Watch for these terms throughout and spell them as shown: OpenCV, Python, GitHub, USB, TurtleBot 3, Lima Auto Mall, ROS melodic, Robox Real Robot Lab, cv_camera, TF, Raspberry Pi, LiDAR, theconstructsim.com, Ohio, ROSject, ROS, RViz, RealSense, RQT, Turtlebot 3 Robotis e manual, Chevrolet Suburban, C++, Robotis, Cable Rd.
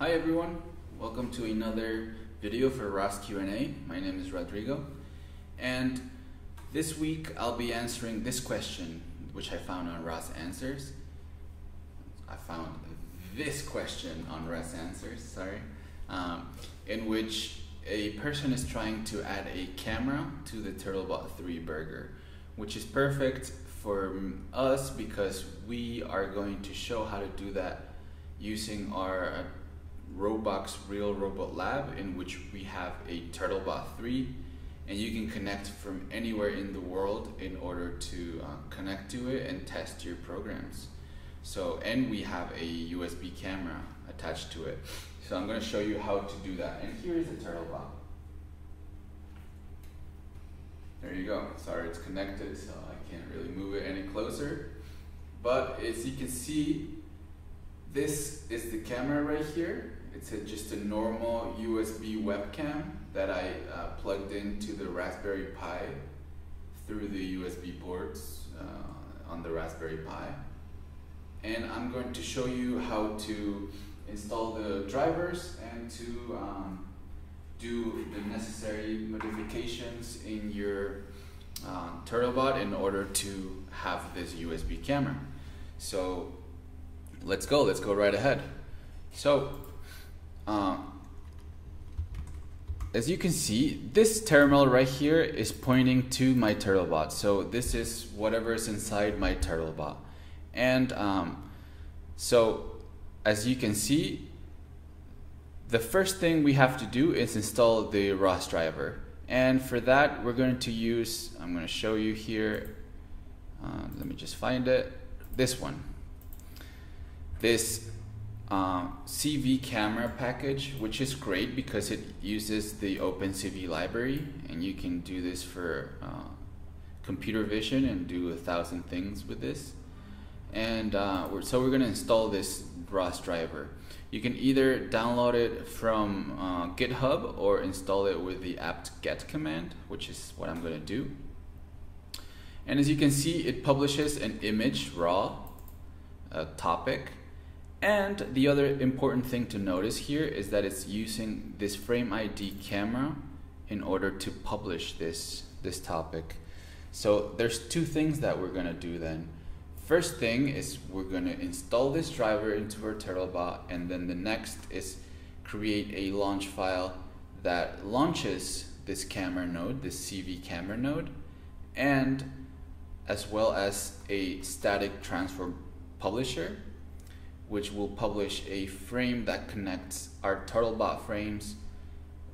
Hi everyone, welcome to another video for ROS Q&A. My name is Rodrigo, and this week I'll be answering this question which I found on ROS Answers. I found this question on ROS Answers, sorry, in which a person is trying to add a camera to the TurtleBot 3 burger, which is perfect for us because we are going to show how to do that using our Robox Real Robot Lab, in which we have a TurtleBot 3, and you can connect from anywhere in the world in order to connect to it and test your programs. So, and we have a USB camera attached to it. So I'm going to show you how to do that. And here is the TurtleBot. There you go. Sorry, it's connected, so I can't really move it any closer. But as you can see, this is the camera right here. It's just a normal USB webcam that I plugged into the Raspberry Pi through the USB ports on the Raspberry Pi. And I'm going to show you how to install the drivers and to do the necessary modifications in your TurtleBot in order to have this USB camera. So let's go right ahead. So as you can see, this terminal right here is pointing to my TurtleBot. So this is whatever is inside my TurtleBot. And so as you can see, the first thing we have to do is install the ROS driver. And for that, we're going to use, I'm going to show you here, let me just find it, this one. This CV camera package, which is great because it uses the OpenCV library, and you can do this for computer vision and do 1,000 things with this. And so we're going to install this ROS driver. You can either download it from GitHub or install it with the apt-get command, which is what I'm going to do. And as you can see, it publishes an image raw, a topic. And the other important thing to notice here is that it's using this frame ID camera in order to publish this topic. So there's two things that we're going to do then. First thing is we're going to install this driver into our TurtleBot, and then the next is create a launch file that launches this camera node, this CV camera node, and as well as a static transfer publisher, which will publish a frame that connects our TurtleBot frames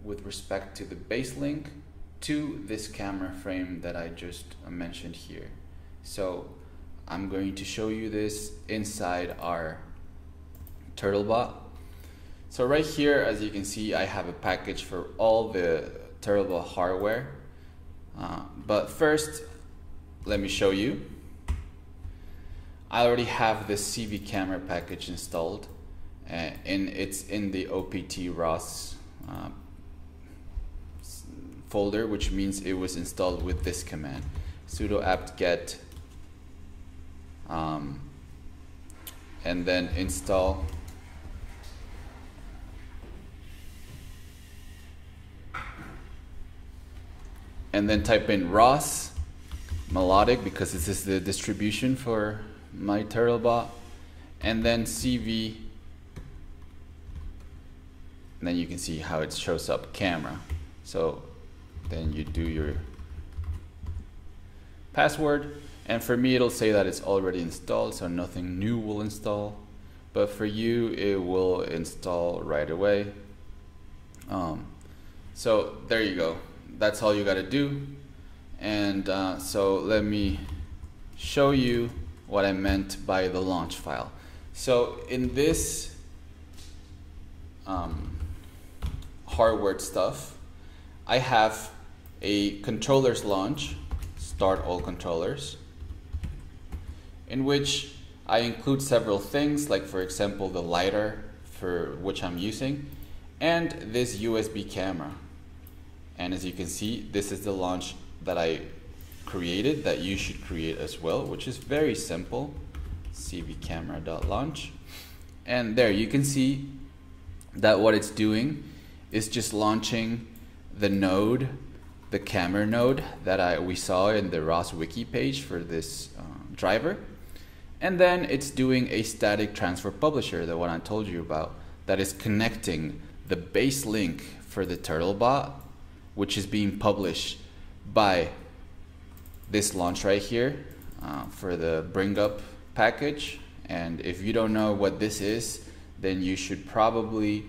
with respect to the base link to this camera frame that I just mentioned here. So I'm going to show you this inside our TurtleBot. So right here, as you can see, I have a package for all the TurtleBot hardware. But first, let me show you. I already have the CV camera package installed, and it's in the OPT ROS folder, which means it was installed with this command: sudo apt-get and then install and then type in ROS melodic, because this is the distribution for my TurtleBot, and then CV, and then you can see how it shows up camera. So then you do your password, and for me it'll say that it's already installed, so nothing new will install, but for you it will install right away. So there you go, that's all you got to do. And so let me show you what I meant by the launch file. So in this hardware stuff, I have a controllers launch, start all controllers, in which I include several things, like for example the LiDAR, for which I'm using, and this USB camera. And as you can see, this is the launch that I created, that you should create as well, which is very simple: cvcamera.launch. And there you can see that what it's doing is just launching the node, the camera node that we saw in the ROS wiki page for this driver. And then it's doing a static transfer publisher, the one I told you about, that is connecting the base link for the TurtleBot, which is being published by this launch right here for the bring up package. And if you don't know what this is, then you should probably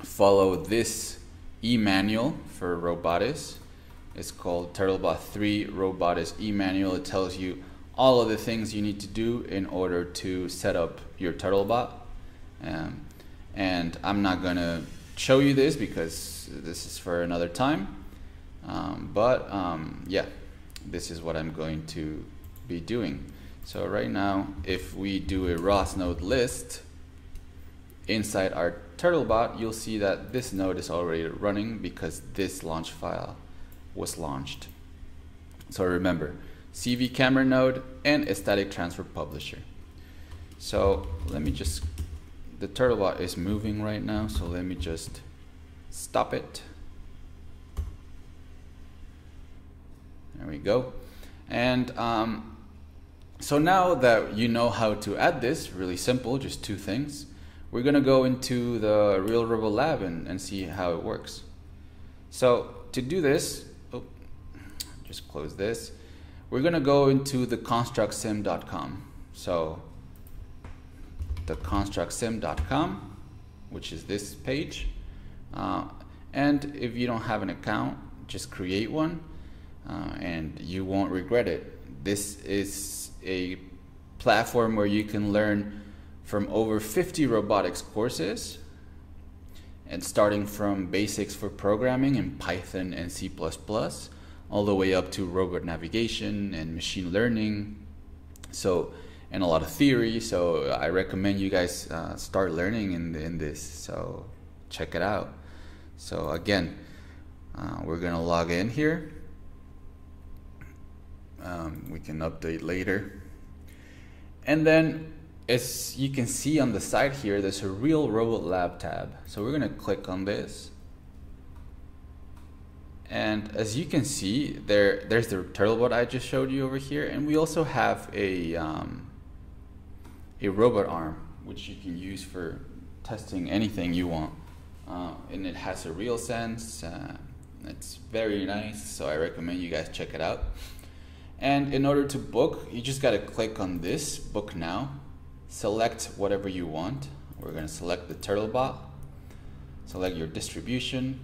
follow this e-manual for Robotis. It's called TurtleBot 3 Robotis e manual. It tells you all of the things you need to do in order to set up your TurtleBot. And I'm not gonna show you this because this is for another time. Yeah, this is what I'm going to be doing. So right now, if we do a ROS node list inside our TurtleBot, you'll see that this node is already running because this launch file was launched. So remember, CV camera node and a static transfer publisher. So let me just, the TurtleBot is moving right now, so let me just stop it. There we go. And so now that you know how to add this, really simple, just two things, we're gonna go into the Real Robot Lab and see how it works. So to do this, oh, just close this. We're gonna go into theconstructsim.com. So theconstructsim.com, which is this page. And if you don't have an account, just create one and you won't regret it. This is a platform where you can learn from over 50 robotics courses, and starting from basics for programming in Python and C++, all the way up to robot navigation and machine learning, so, and a lot of theory. So I recommend you guys start learning in this, so check it out. So again, we're gonna log in here. We can update later. And then as you can see on the side here, there's a Real Robot Lab tab. So we're gonna click on this. And as you can see, there's the TurtleBot I just showed you over here, and we also have a robot arm, which you can use for testing anything you want. And it has a RealSense. It's very nice, so I recommend you guys check it out. And in order to book, you just gotta click on this, book now, select whatever you want. We're gonna select the TurtleBot, select your distribution,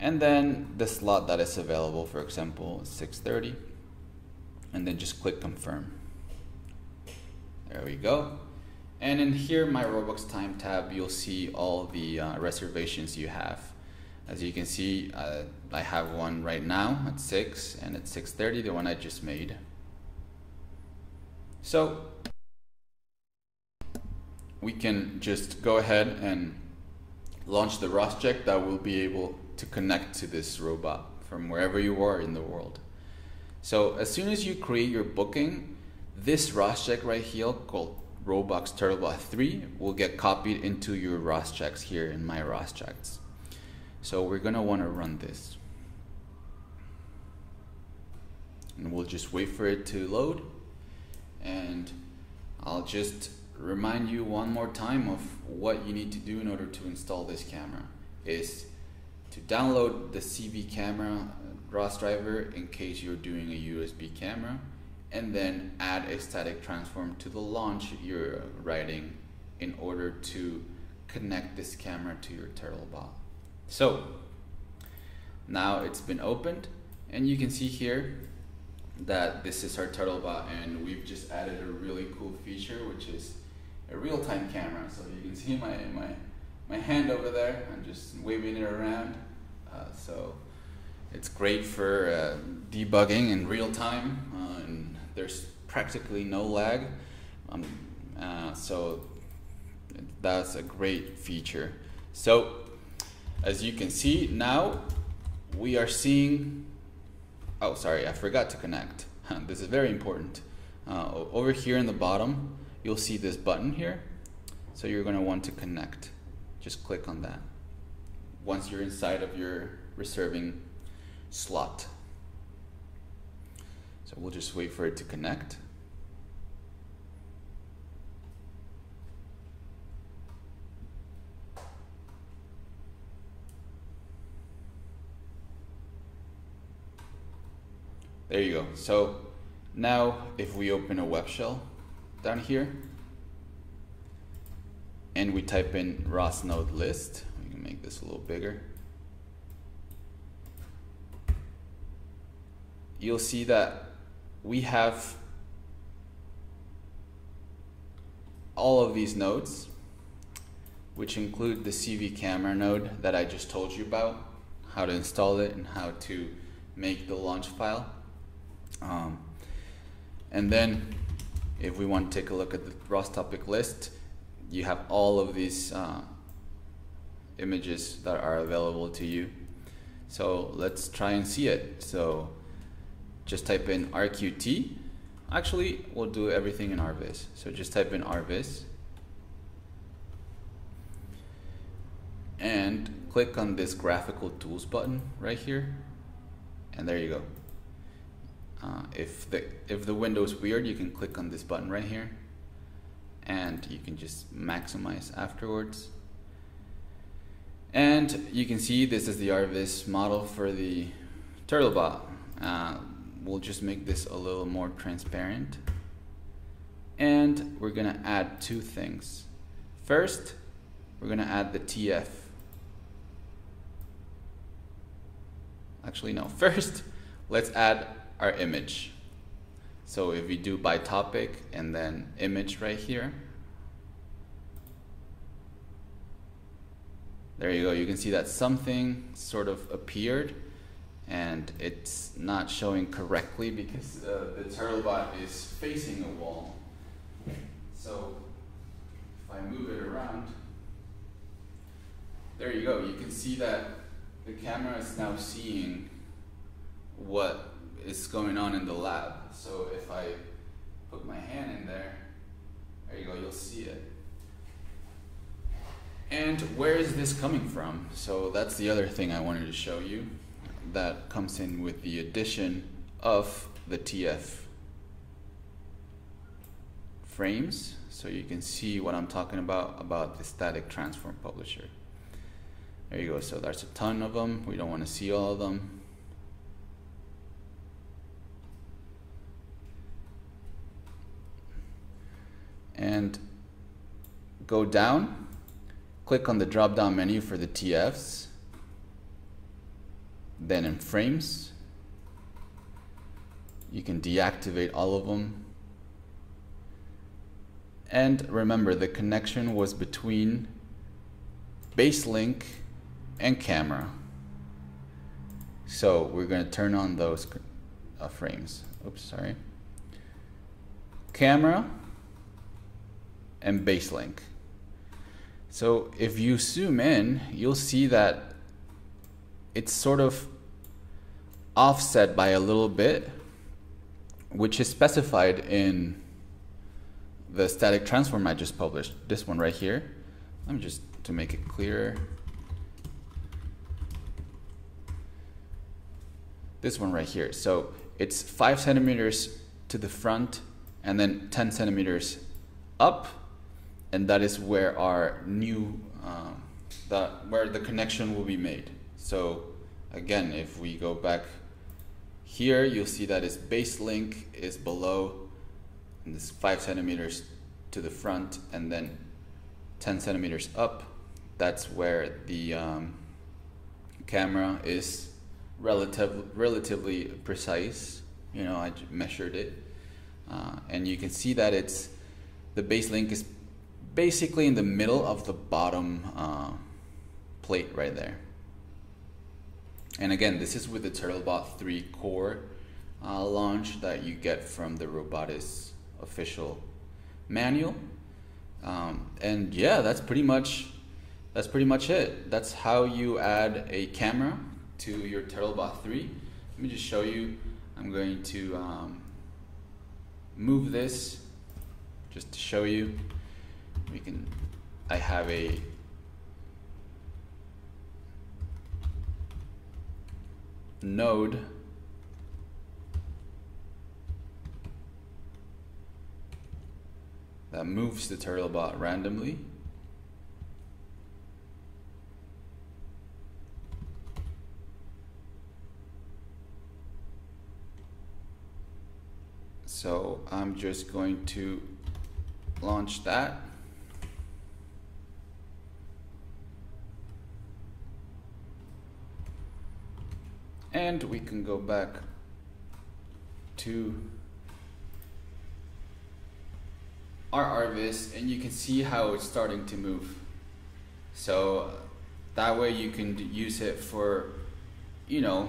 and then the slot that is available, for example, 6:30, and then just click confirm. There we go. And in here, my Robox time tab, you'll see all the reservations you have. As you can see, I have one right now at 6 and at 6:30, the one I just made. So we can just go ahead and launch the ROSject that will be able to connect to this robot from wherever you are in the world. So as soon as you create your booking, this ROSject right here called Robox TurtleBot 3 will get copied into your ROSjects here in my ROSjects. So we're gonna wanna run this. And we'll just wait for it to load. And I'll just remind you one more time of what you need to do in order to install this camera is to download the CV camera ROS driver in case you're doing a USB camera, and then add a static transform to the launch you're writing in order to connect this camera to your TurtleBot. So now it's been opened, and you can see here that this is our TurtleBot, and we've just added a really cool feature, which is a real-time camera. So you can see my hand over there, I'm just waving it around. So it's great for debugging in real time, and there's practically no lag. So that's a great feature. So as you can see now, we are seeing, oh sorry, I forgot to connect. This is very important. Over here in the bottom, you'll see this button here. So you're gonna want to connect. just click on that once you're inside of your reserving slot. So we'll just wait for it to connect. There you go. So now if we open a web shell down here and we type in ROS node list, we can make this a little bigger. You'll see that we have all of these nodes, which include the CV camera node that I just told you about, how to install it and how to make the launch file. And then if we want to take a look at the ROS topic list, you have all of these images that are available to you. So let's try and see it. So just type in RQT. Actually, we'll do everything in RViz. So just type in RViz and click on this graphical tools button right here. And there you go. If the window is weird, you can click on this button right here and you can just maximize afterwards. And you can see this is the RViz model for the TurtleBot. We'll just make this a little more transparent, and we're gonna add two things. First, we're gonna add the TF. Actually, no, first let's add our image. So if we do by topic and then image right here, there you go. You can see that something sort of appeared and it's not showing correctly because the TurtleBot is facing a wall. So if I move it around, there you go. You can see that the camera is now seeing what is going on in the lab. So if I put my hand in there, there you go, you'll see it. And where is this coming from? So that's the other thing I wanted to show you that comes in with the addition of the TF frames. So you can see what I'm talking about the static transform publisher. There you go. So there's a ton of them. We don't want to see all of them. And go down, click on the drop down menu for the TFs, then in frames you can deactivate all of them. And remember, the connection was between base link and camera, so we're going to turn on those frames. Oops, sorry, camera and base link. So if you zoom in, you'll see that it's sort of offset by a little bit, which is specified in the static transform I just published, this one right here. Let me just, to make it clearer, this one right here. So it's 5 centimeters to the front and then 10 centimeters up, and that is where our new, where the connection will be made. So again, if we go back here, you'll see that its base link is below, and it's 5 centimeters to the front and then 10 centimeters up. That's where the camera is relatively precise. You know, I measured it, and you can see that it's, the base link is basically in the middle of the bottom plate right there. And again, this is with the TurtleBot 3 core launch that you get from the Robotis official manual. And yeah, that's pretty much it. That's how you add a camera to your TurtleBot 3. Let me just show you. I'm going to move this just to show you. I have a node that moves the TurtleBot randomly. So I'm just going to launch that. And we can go back to our RViz, and you can see how it's starting to move. So that way you can use it for, you know,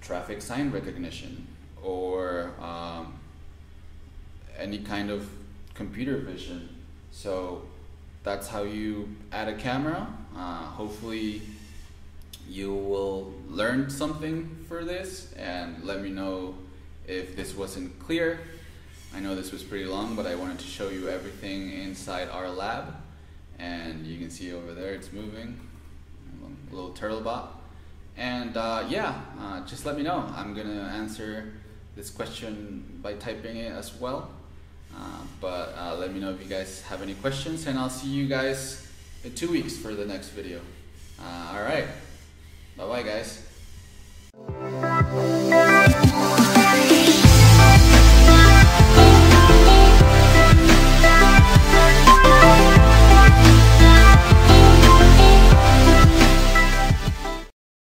traffic sign recognition or any kind of computer vision. So that's how you add a camera. Hopefully you will learn something for this, and let me know if this wasn't clear. I know this was pretty long, but I wanted to show you everything inside our lab, and you can see over there it's moving, a little TurtleBot. And just let me know. I'm gonna answer this question by typing it as well, but let me know if you guys have any questions, and I'll see you guys in 2 weeks for the next video. All right. Bye-bye, guys.